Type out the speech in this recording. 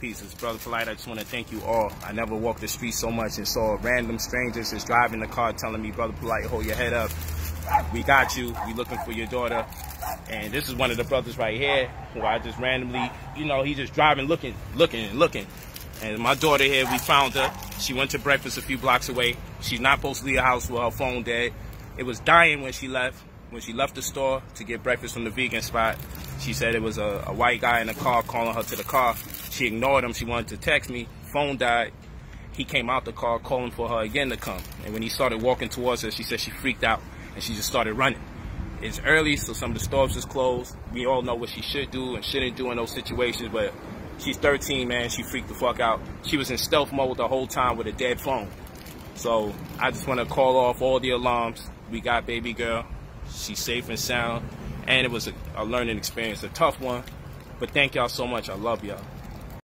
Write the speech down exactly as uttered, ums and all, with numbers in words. Peace. It's Brother Polight. I just want to thank you all. I never walked the street so much and saw random strangers just driving the car telling me, Brother Polight, hold your head up. We got you. We looking for your daughter. And this is one of the brothers right here who I just randomly, you know, he just driving, looking, looking, and looking. And my daughter here, we found her. She went to breakfast a few blocks away. She's not supposed to leave the house with her phone dead. It was dying when she left. When she left the store to get breakfast from the vegan spot, she said it was a, a white guy in the car calling her to the car. She ignored him. She wanted to text me. Phone died. He came out the car calling for her again to come. And when he started walking towards her, she said she freaked out and she just started running. It's early, so some of the stores is closed. We all know what she should do and shouldn't do in those situations, but she's thirteen, man. She freaked the fuck out. She was in stealth mode the whole time with a dead phone. So I just want to call off all the alarms. We got baby girl. She's safe and sound, and it was a, a learning experience, a tough one, but thank y'all so much. I love y'all.